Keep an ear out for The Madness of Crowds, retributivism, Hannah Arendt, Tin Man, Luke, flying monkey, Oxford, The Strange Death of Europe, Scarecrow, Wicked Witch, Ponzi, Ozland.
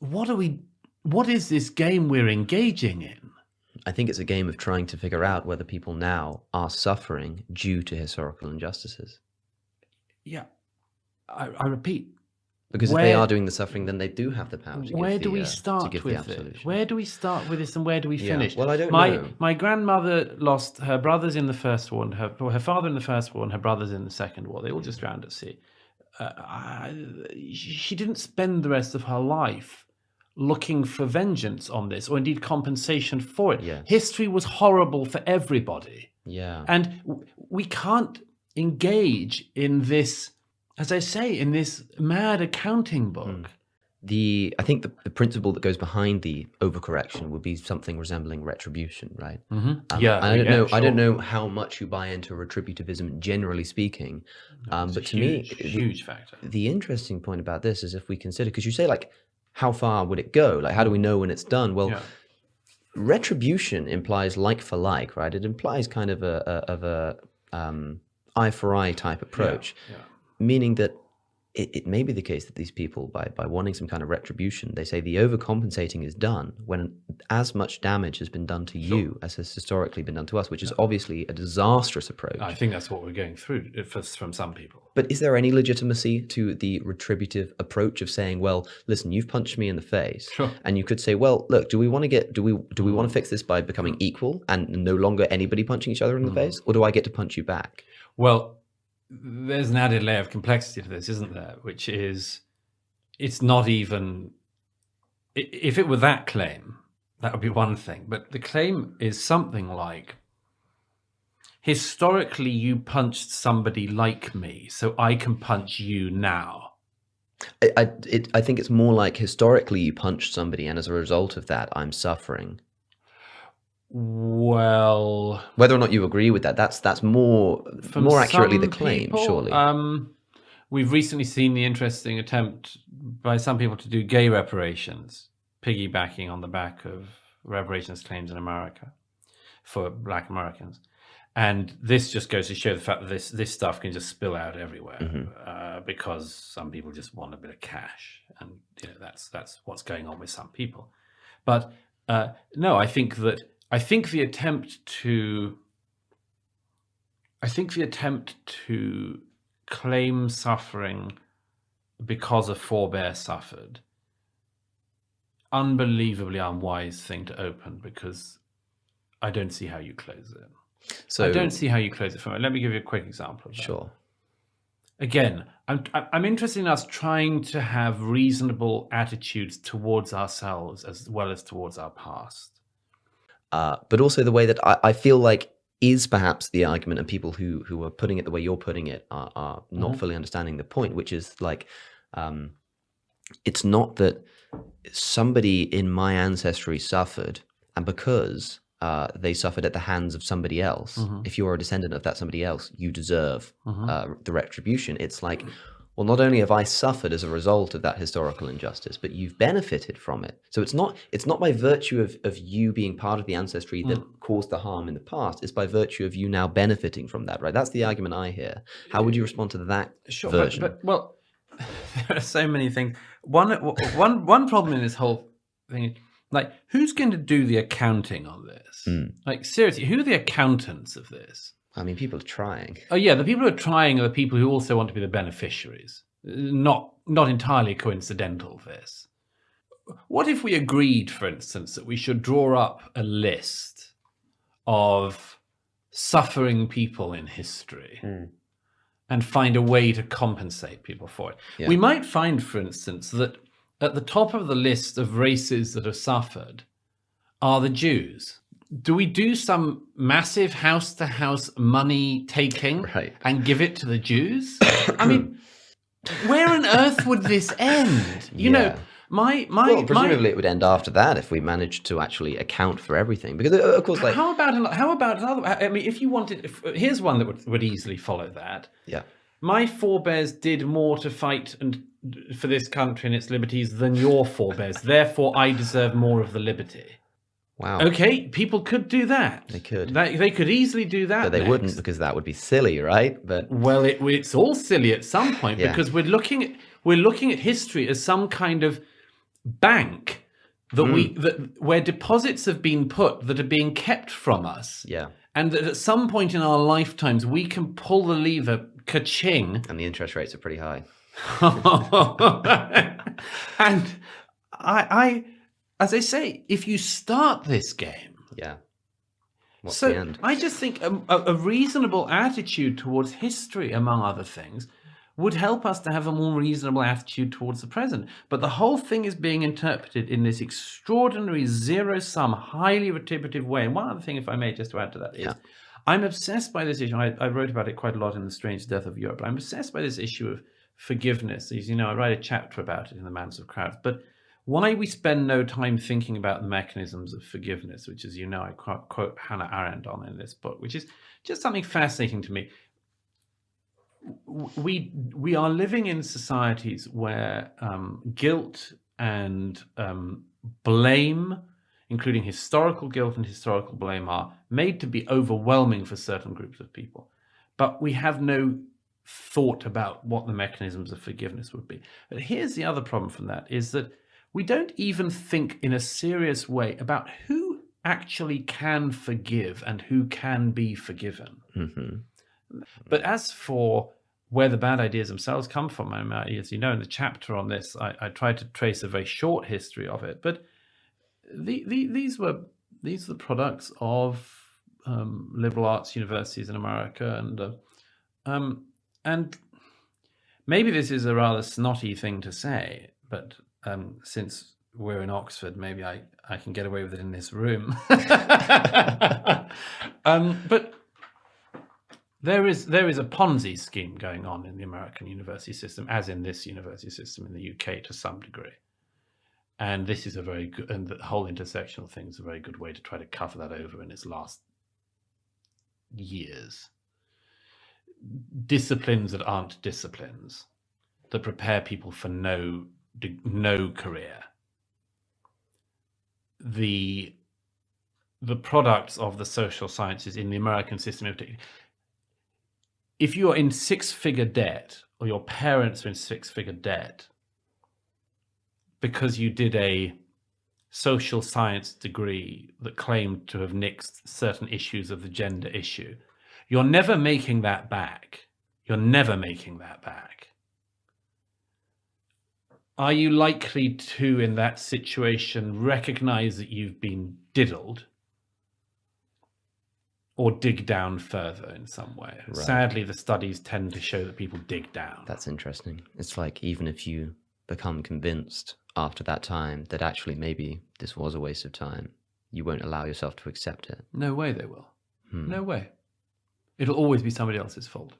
what is this game we're engaging in? I think it's a game of trying to figure out whether people now are suffering due to historical injustices. Yeah, I repeat. Because if they are doing the suffering, then they do have the power to give the absolution. Where do we start with this and where do we finish? Well, I don't know. My grandmother lost her brothers in the First War, and her father in the First War, and her brothers in the Second War. They all just drowned at sea. She didn't spend the rest of her life looking for vengeance on this, or indeed compensation for it. Yes. History was horrible for everybody. Yeah. And we can't engage in this, as I say, in this mad accounting book. I think the principle that goes behind the overcorrection would be something resembling retribution, right? I don't know how much you buy into retributivism, generally speaking, but to me, huge factor. The interesting point about this is if we consider, because you say, like, how far would it go? Like, how do we know when it's done? Well, retribution implies like for like, right? It implies kind of an eye for eye type approach. Yeah. Meaning that it may be the case that these people, by wanting some kind of retribution, they say the overcompensating is done when as much damage has been done to you as has historically been done to us, which is obviously a disastrous approach. I think that's what we're going through from some people. But is there any legitimacy to the retributive approach of saying, well, listen, you've punched me in the face, and you could say, well, look, do we want to fix this by becoming equal and no longer anybody punching each other in the face, or do I get to punch you back? Well, there's an added layer of complexity to this, isn't there? Which is, it's not even, if it were that claim, that would be one thing. But the claim is something like, historically you punched somebody like me, so I can punch you now. I think it's more like, historically you punched somebody, and as a result of that, I'm suffering. Well, whether or not you agree with that, that's more accurately the claim, surely. We've recently seen the interesting attempt by some people to do gay reparations, piggybacking on the back of reparations claims in America for Black Americans. And this just goes to show the fact that this stuff can just spill out everywhere, because some people just want a bit of cash, and that's what's going on with some people. But no, I think the attempt to claim suffering because a forebear suffered, unbelievably unwise thing to open, because I don't see how you close it. So I don't see how you close it from it. Let me give you a quick example of that. Sure. Again, I'm interested in us trying to have reasonable attitudes towards ourselves as well as towards our past. But also the way that I feel like is perhaps the argument, and people who are putting it the way you're putting it are not fully understanding the point, which is like, it's not that somebody in my ancestry suffered, and because they suffered at the hands of somebody else, if you're a descendant of that somebody else, you deserve the retribution. It's like, well, not only have I suffered as a result of that historical injustice, but you've benefited from it. So it's not by virtue of you being part of the ancestry that caused the harm in the past. It's by virtue of you now benefiting from that, right? That's the argument I hear. How would you respond to that version? But well, there are so many things. One problem in this whole thing is, like, who's going to do the accounting on this? Like, seriously, who are the accountants of this? I mean, people are trying. Oh yeah, the people who are trying are the people who also want to be the beneficiaries. Not entirely coincidental, this. What if we agreed, for instance, that we should draw up a list of suffering people in history and find a way to compensate people for it? Yeah. We might find, for instance, that at the top of the list of races that have suffered are the Jews. Do we do some massive house-to-house money taking and give it to the Jews? I mean, where on earth would this end? You know, well, presumably it would end after that if we managed to actually account for everything. Because of course, like, how about another? I mean, if you wanted, here's one that would easily follow that. Yeah, my forebears did more to fight and for this country and its liberties than your forebears. Therefore, I deserve more of the liberty. Wow. Okay, people could do that. They could. They could easily do that. But they wouldn't, because that would be silly, right? But well, it's all silly at some point, because we're looking at history as some kind of bank that where deposits have been put that are being kept from us. Yeah. And that at some point in our lifetimes, we can pull the lever, ka-ching. And the interest rates are pretty high. And I, as I say, if you start this game, yeah, what's the end? I just think a reasonable attitude towards history, among other things, would help us to have a more reasonable attitude towards the present. But the whole thing is being interpreted in this extraordinary zero-sum, highly retributive way. And one other thing, if I may, just to add to that, is I'm obsessed by this issue. I wrote about it quite a lot in The Strange Death of Europe. I'm obsessed by this issue of forgiveness. As you know, I write a chapter about it in The Madness of Crowds. But why we spend no time thinking about the mechanisms of forgiveness, which, as you know, I quote Hannah Arendt on in this book, which is just something fascinating to me. We are living in societies where guilt and blame, including historical guilt and historical blame, are made to be overwhelming for certain groups of people. But we have no thought about what the mechanisms of forgiveness would be. But here's the other problem from that, is that we don't even think in a serious way about who actually can forgive and who can be forgiven. Mm-hmm. But as for where the bad ideas themselves come from, I mean, as you know, in the chapter on this, I tried to trace a very short history of it. But these were the products of liberal arts universities in America, and maybe this is a rather snotty thing to say, but since we're in Oxford, maybe I can get away with it in this room. But there is a Ponzi scheme going on in the American university system, as in this university system in the UK to some degree. And this is a very good, and the whole intersectional thing is a very good way to try to cover that over in its last years. Disciplines that aren't disciplines, that prepare people for no career. The products of the social sciences in the American system in particular. If you're in six-figure debt, or your parents are in six-figure debt, because you did a social science degree that claimed to have nixed certain issues of the gender issue, you're never making that back. You're never making that back. Are you likely to, in that situation, recognize that you've been diddled? Or dig down further in some way? Right. Sadly, the studies tend to show that people dig down. That's interesting. It's like, even if you become convinced after that time that actually maybe this was a waste of time, you won't allow yourself to accept it. No way they will. No way. It'll always be somebody else's fault.